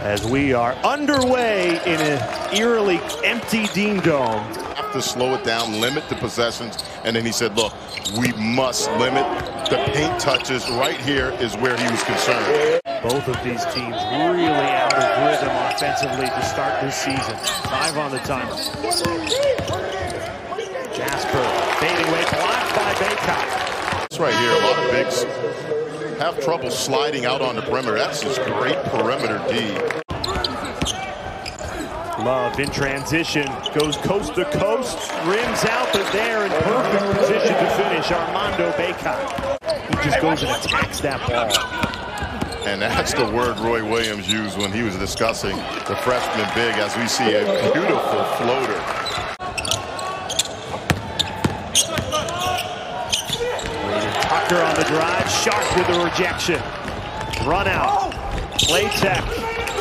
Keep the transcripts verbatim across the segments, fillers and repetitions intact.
as we are underway in an eerily empty Dean Dome. Have to slow it down, limit the possessions, and then he said, look, we must limit the paint touches. Right here is where he was concerned. Both of these teams really out of rhythm offensively to start this season. Five on the timer. Jasper, fading away, blocked by Bacot. It's right here, a lot of bigs have trouble sliding out on the perimeter. That's his great perimeter D. Love in transition, goes coast to coast, rims out, but there in perfect position to finish, Armando Bacot. He just goes and attacks that ball. And that's the word Roy Williams used when he was discussing the freshman big, as we see a beautiful floater. On the drive, Sharpe with the rejection. Run out. Play tech.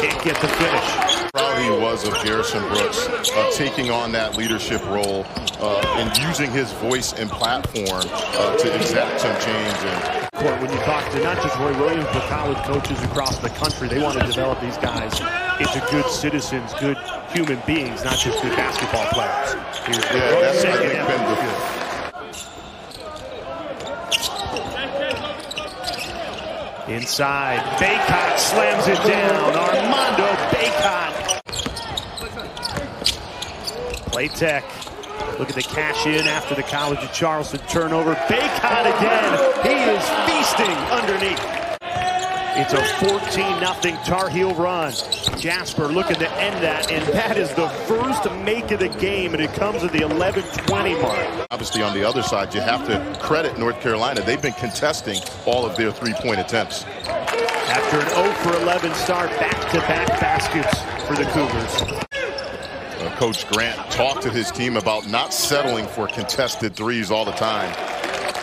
Can't get the finish. Proud he was of Garrison Brooks uh, taking on that leadership role uh, and using his voice and platform uh, to exact some change. And when you talk to not just Roy Williams, but college coaches across the country, they want to develop these guys into good citizens, good human beings, not just good basketball players. Here's yeah, that's I think been the inside, Bacot slams it down. Armando Bacot. Play tech. Look at the cash in after the College of Charleston turnover. Bacot again. He is feasting underneath. It's a fourteen nothing Tar Heel run. Jasper looking to end that, and that is the first make of the game, and it comes at the eleven twenty mark. Obviously, on the other side, you have to credit North Carolina. They've been contesting all of their three-point attempts. After an oh for eleven start, back-to-back baskets for the Cougars. Uh, Coach Grant talked to his team about not settling for contested threes all the time.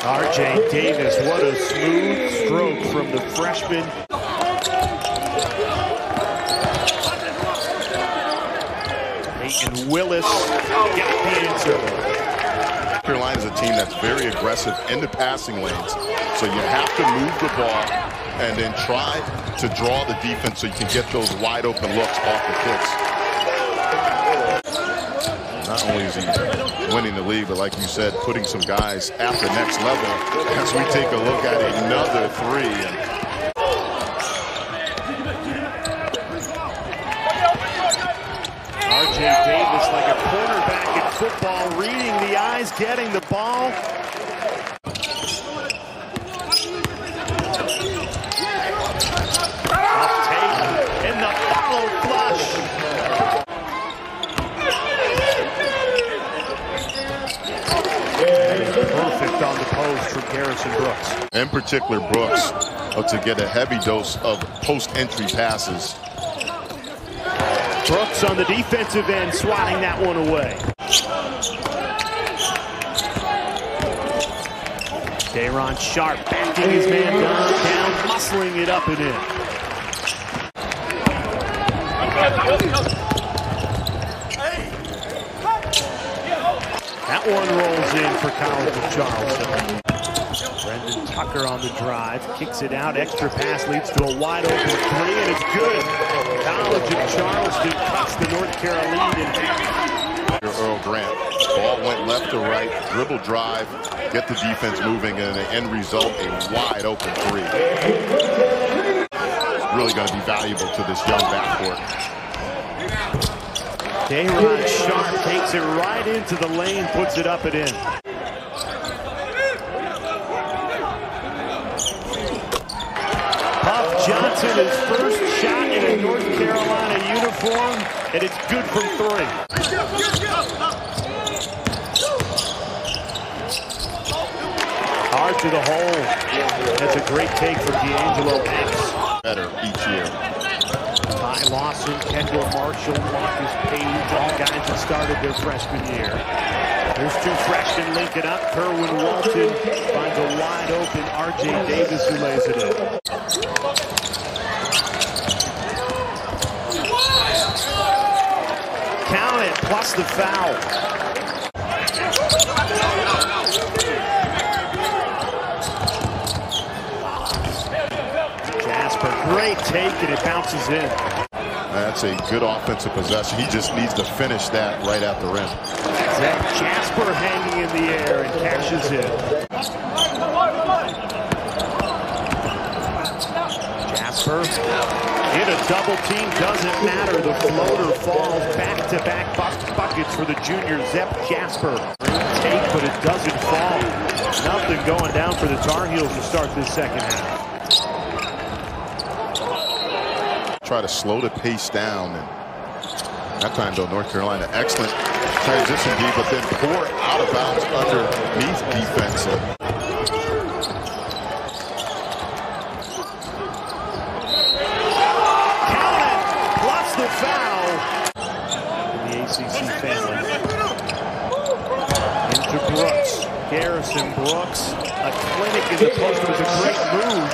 R J. Davis, what a smooth stroke from the freshman. And Willis got the answer. Carolina's a team that's very aggressive in the passing lanes, so you have to move the ball and then try to draw the defense so you can get those wide open looks off the kicks. Not only is he winning the league, but like you said, putting some guys at the next level as we take a look at another three. R J. Davis, like a cornerback in football, reading the eyes, getting the ball. Uptake and the follow flush. Perfect on the post from Garrison Brooks. In particular, Brooks uh, to get a heavy dose of post-entry passes. Brooks on the defensive end, swatting that one away. Day'Ron Sharpe backing his man down, down, muscling it up and in. That one rolls in for College of Charleston. Brendan Tucker on the drive, kicks it out, extra pass leads to a wide open three, and it's good. College of Charleston cuts the North Carolina in half. Earl Grant, ball went left to right, dribble drive, get the defense moving, and the end result, a wide open three. It's really going to be valuable to this young backcourt. Day'Ron Sharpe takes it right into the lane, puts it up and in. Johnson, his first shot in a North Carolina uniform, and it's good from three. Hard to the hole. That's a great take from D'Angelo Banks. Better each year. Ty Lawson, Kendall Marshall, Marcus Paige, all guys that started their freshman year. There's two freshmen linking up. Kerwin Walton finds a wide open R J. Davis who lays it in. Count it, plus the foul. Jasper, great take, and it bounces in. That's a good offensive possession. He just needs to finish that right at the rim. Zach Jasper hanging in the air and catches it. Jasper in a double team. Doesn't matter. The floater falls. Back-to-back -back buckets for the junior Zep Jasper. Take, but it doesn't fall. Nothing going down for the Tar Heels to start this second half. Try to slow the pace down, and that time though North Carolina excellent transition D, but then poor out of bounds underneath defense. Calvin plus the foul. In the A C C family. Into Brooks, Garrison Brooks, a clinic in the post. It was a great move.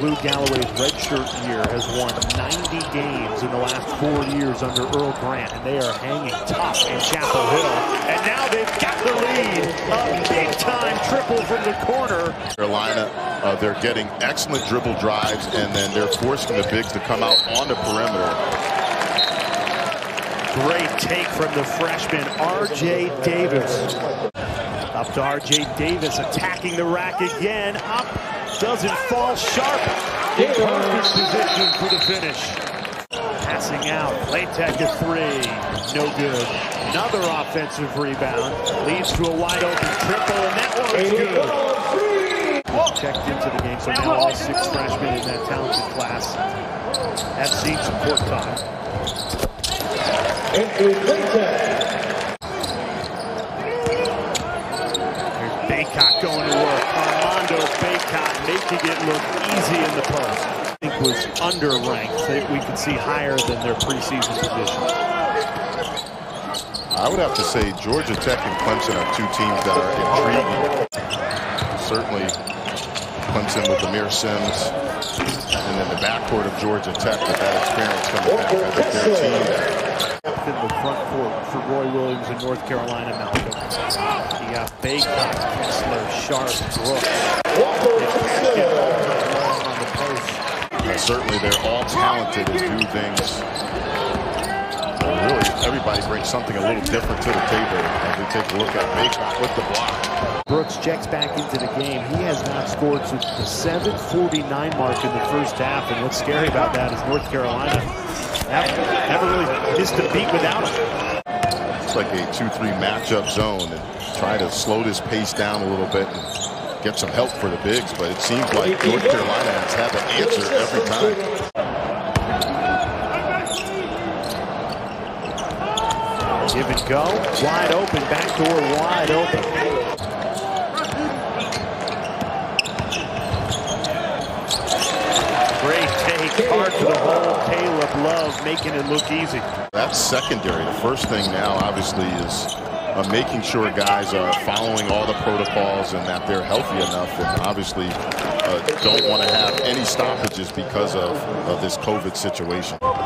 Lou Galloway's redshirt year has won ninety games in the last four years under Earl Grant, and they are hanging tough in Chapel Hill. And now they've got the lead. A big-time triple from the corner. Carolina, uh, they're getting excellent dribble drives, and then they're forcing the bigs to come out on the perimeter. Great take from the freshman, R J. Davis. Up to R J. Davis, attacking the rack again. Up. Doesn't fall. Sharp in perfect position for the finish. Passing out. Laytech to three. No good. Another offensive rebound. Leads to a wide open triple, and that one's good. Oh. Checked into the game, so now all six freshmen in that talented class have seen support time. Here's Bacot going to work. Bacot making it look easy in the post. I think was underranked. That we could see higher than their preseason position. I would have to say Georgia Tech and Clemson are two teams that are intriguing. Certainly Clemson with Amir Sims, and then the backcourt of Georgia Tech with that experience coming back. I think their team that in the front court for Roy Williams in North Carolina Malcolm. You got Bacot, Kessler, Sharpe, Brooks. Certainly, they're all talented and do things. Well, really, everybody brings something a little different to the table as we take a look at Bacot with the block. Brooks checks back into the game. He has not scored since the seven forty-nine mark in the first half, and what's scary about that is North Carolina never really missed a beat without him. It's like a two three matchup zone, and try to slow this pace down a little bit. And get some help for the bigs, but it seems like North Carolina has had an answer every time. Give and go. Wide open. Backdoor wide open. Great take. Hard to the hole. Caleb Love making it look easy. That's secondary. The first thing now, obviously, is Uh, making sure guys are following all the protocols and that they're healthy enough, and obviously uh, don't want to have any stoppages because of, of this COVID situation. Down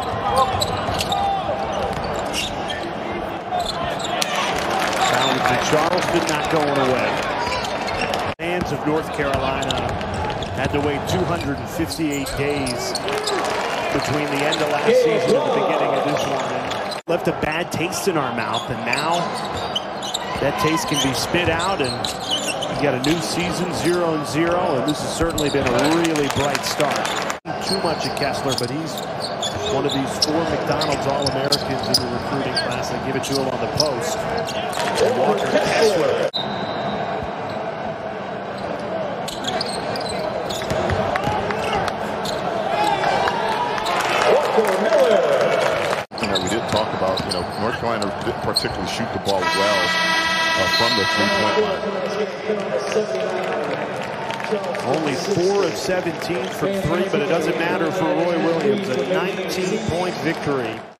to Charleston, not going away. Fans of North Carolina had to wait two hundred fifty-eight days between the end of last season and the beginning of this one. Left a bad taste in our mouth, and now that taste can be spit out, and you got a new season, zero and zero, and this has certainly been a really bright start. Too much at Kessler, but he's one of these four McDonald's All-Americans in the recruiting class. They give it to him on the post. And Walker Kessler. We did talk about, you know, North Carolina didn't particularly shoot the ball well. Uh, from the three-point line. Only four of seventeen from three, but it doesn't matter for Roy Williams. A nineteen-point victory.